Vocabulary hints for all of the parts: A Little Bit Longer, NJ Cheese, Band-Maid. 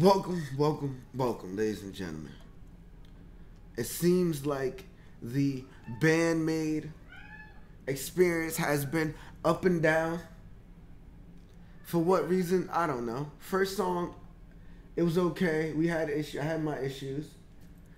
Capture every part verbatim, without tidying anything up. Welcome, welcome, welcome, ladies and gentlemen. It seems like the Band-Maid experience has been up and down. For what reason? I don't know. First song, it was okay. We had issue. I had my issues.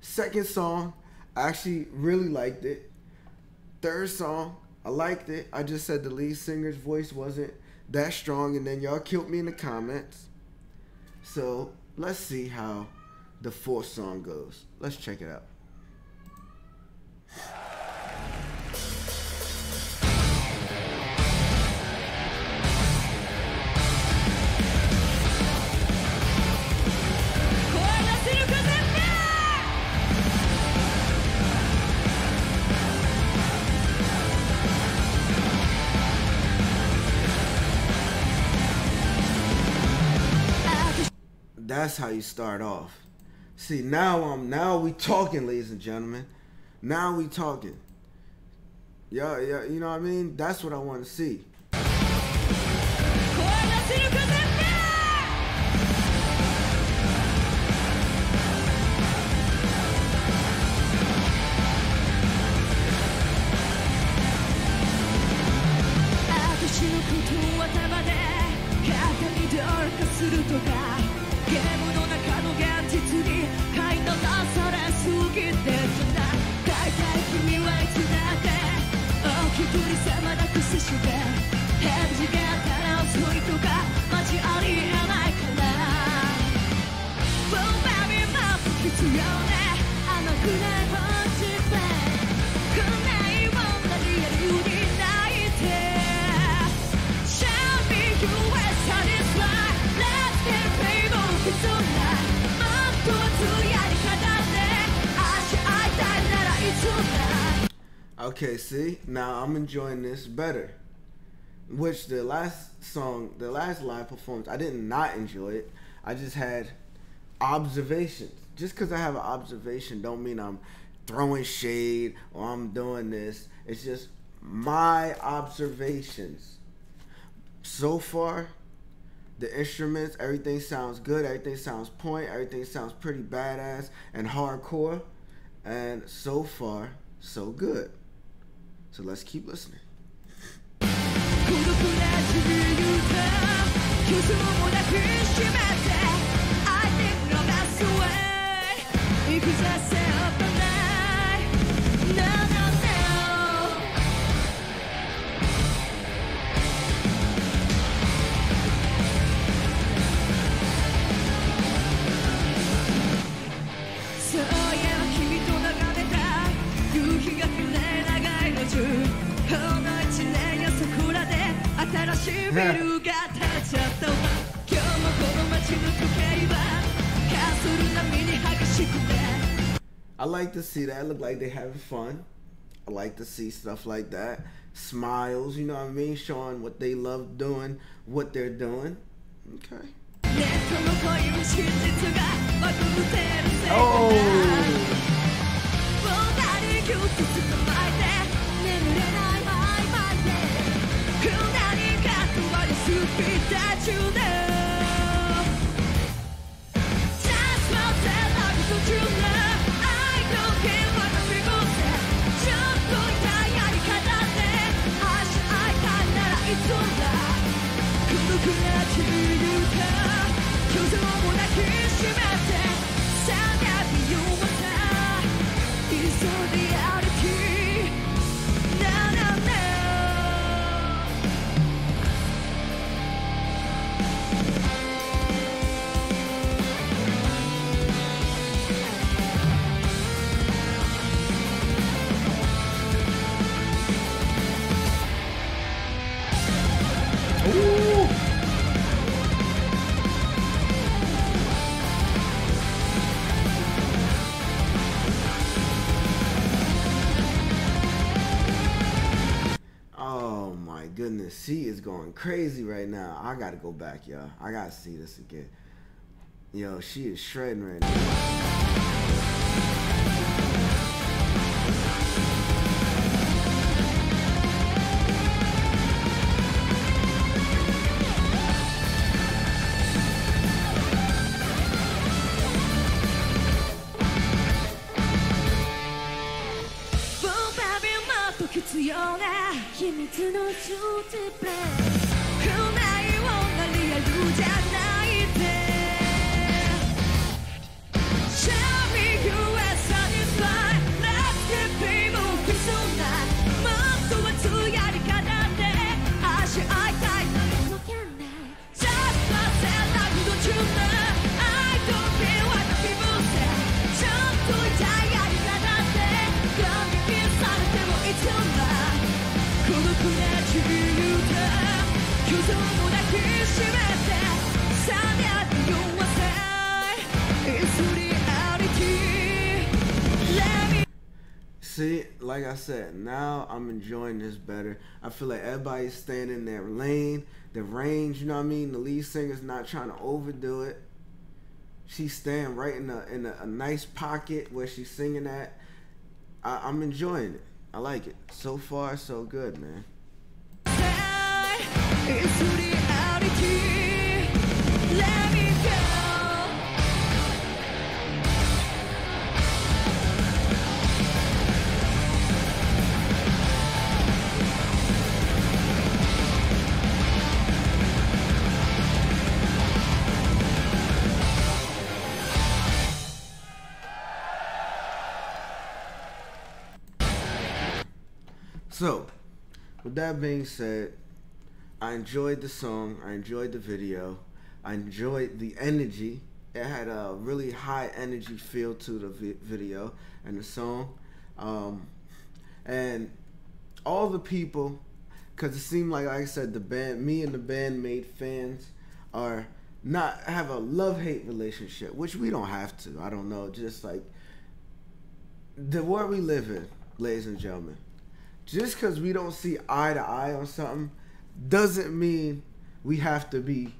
Second song, I actually really liked it. Third song, I liked it. I just said the lead singer's voice wasn't that strong, and then y'all killed me in the comments. So let's see how the fourth song goes. Let's check it out. That's how you start off. See, now um, now we talking, ladies and gentlemen. Now we talking. Yeah, yeah, you know what I mean? That's what I want to see. Okay, see, now I'm enjoying this better. Which the last song, the last live performance, I did not enjoy it. I just had observations. Just because I have an observation don't mean I'm throwing shade or I'm doing this. It's just my observations. So far, the instruments, everything sounds good. Everything sounds point. Everything sounds pretty badass and hardcore. And so far, so good. So let's keep listening. I like to see that. It look like they having fun. I like to see stuff like that. Smiles, you know what I mean? Showing what they love doing, what they're doing. Okay. Oh! Goodness, she is going crazy right now. I gotta go back, y'all. I gotta see this again. Yo, she is shredding right now. See, like I said, now I'm enjoying this better. I feel like everybody's staying in their lane, the range, you know what I mean? The lead singer's not trying to overdo it. She's staying right in a, in a, a nice pocket where she's singing at. I, I'm enjoying it. I like it. So far, so good, man. So, with that being said, I enjoyed the song, I enjoyed the video, I enjoyed the energy. It had a really high energy feel to the vi video and the song. Um, and all the people, because it seemed like, like I said, the band, me and the Band-Maid fans are not, have a love-hate relationship, which we don't have to, I don't know, just like, the world we live in, ladies and gentlemen. Just because we don't see eye to eye on something doesn't mean we have to be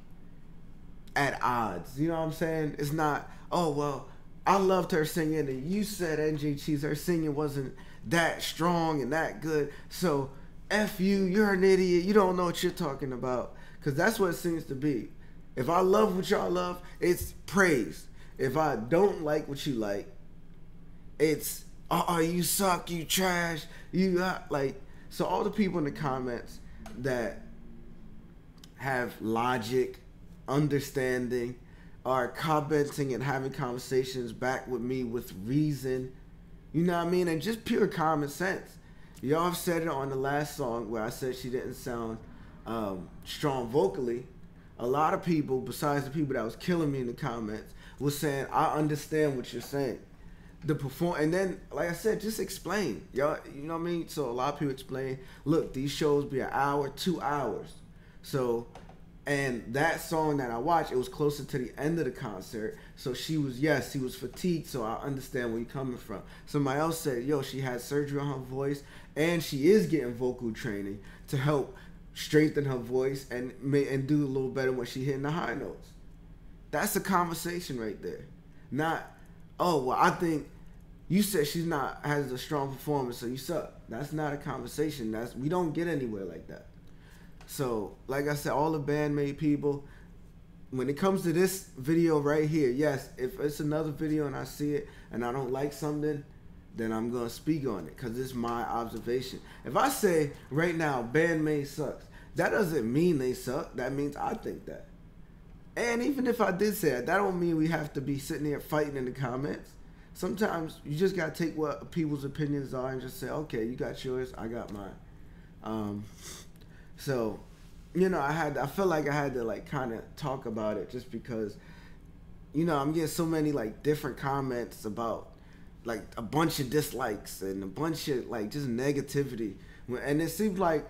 at odds. You know what I'm saying? It's not, oh, well, I loved her singing and you said, N J Cheese, her singing wasn't that strong and that good. So, F you, you're an idiot. You don't know what you're talking about. Because that's what it seems to be. If I love what y'all love, it's praise. If I don't like what you like, it's oh, you suck, you trash, you got, like, so all the people in the comments that have logic, understanding, are commenting and having conversations back with me with reason, you know what I mean, and just pure common sense. Y'all have said it on the last song where I said she didn't sound um, strong vocally. A lot of people, besides the people that was killing me in the comments, was saying, I understand what you're saying. The perform and then, like I said, just explain, y'all. You know what I mean. So a lot of people explain. Look, these shows be an hour, two hours. So, and that song that I watched, it was closer to the end of the concert. So she was, yes, she was fatigued. So I understand where you're coming from. Somebody else said, yo, she had surgery on her voice, and she is getting vocal training to help strengthen her voice and and do a little better when she hitting the high notes. That's a conversation right there. Not, oh, well, I think you said she's not, has a strong performance, so you suck. That's not a conversation. That's, we don't get anywhere like that. So, like I said, all the Band-Maid people, when it comes to this video right here, yes, if it's another video and I see it and I don't like something, then I'm going to speak on it because it's my observation. If I say right now, Band-Maid sucks, that doesn't mean they suck. That means I think that. And even if I did say that, that don't mean we have to be sitting there fighting in the comments. Sometimes you just got to take what people's opinions are and just say, okay, you got yours, I got mine. Um, so, you know, I had, I felt like I had to like kind of talk about it just because, you know, I'm getting so many like different comments about like a bunch of dislikes and a bunch of like just negativity. And it seems like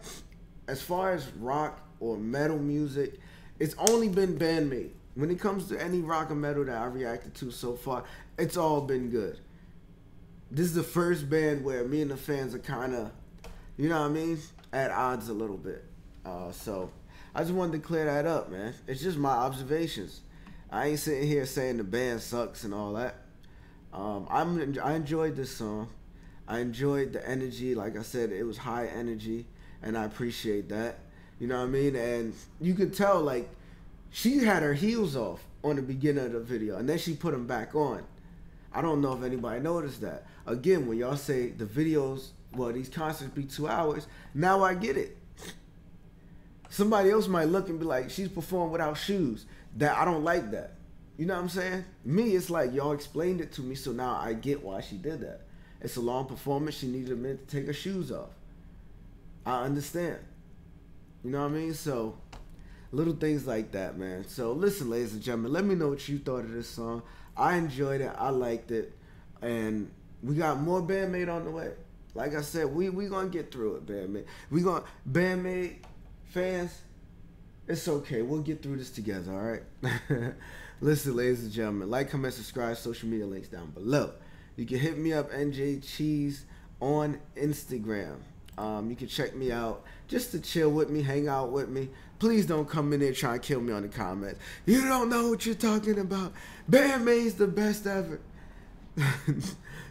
as far as rock or metal music, it's only been Band-Maid. When it comes to any rock or metal that I reacted to so far, it's all been good. This is the first band where me and the fans are kind of, you know what I mean, at odds a little bit. Uh, so I just wanted to clear that up, man. It's just my observations. I ain't sitting here saying the band sucks and all that. Um, I'm, I enjoyed this song. I enjoyed the energy. Like I said, it was high energy, and I appreciate that. You know what I mean? And you could tell, like, she had her heels off on the beginning of the video, and then she put them back on. I don't know if anybody noticed that. Again, when y'all say the videos well, these concerts be two hours. Now I get it. Somebody else might look and be like, she's performing without shoes. That I don't like that. You know what I'm saying? Me, it's like y'all explained it to me, so now I get why she did that. It's a long performance. She needed a minute to take her shoes off. I understand. You know what I mean? So little things like that, man. So listen, ladies and gentlemen, let me know what you thought of this song. I enjoyed it. I liked it. And we got more Band-Maid on the way. Like I said, we we gonna get through it, Band-Maid. We gonna Band-Maid fans. It's okay. We'll get through this together. All right. Listen, ladies and gentlemen, like, comment, subscribe. Social media links down below. You can hit me up, N J Cheese, on Instagram. Um, you can check me out just to chill with me, hang out with me. Please don't come in there trying to kill me on the comments. You don't know what you're talking about. Band-Maid's the best ever.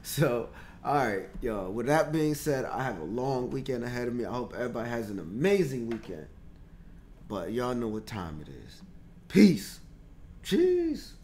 So, all right, y'all. With that being said, I have a long weekend ahead of me. I hope everybody has an amazing weekend. But y'all know what time it is. Peace. Cheese.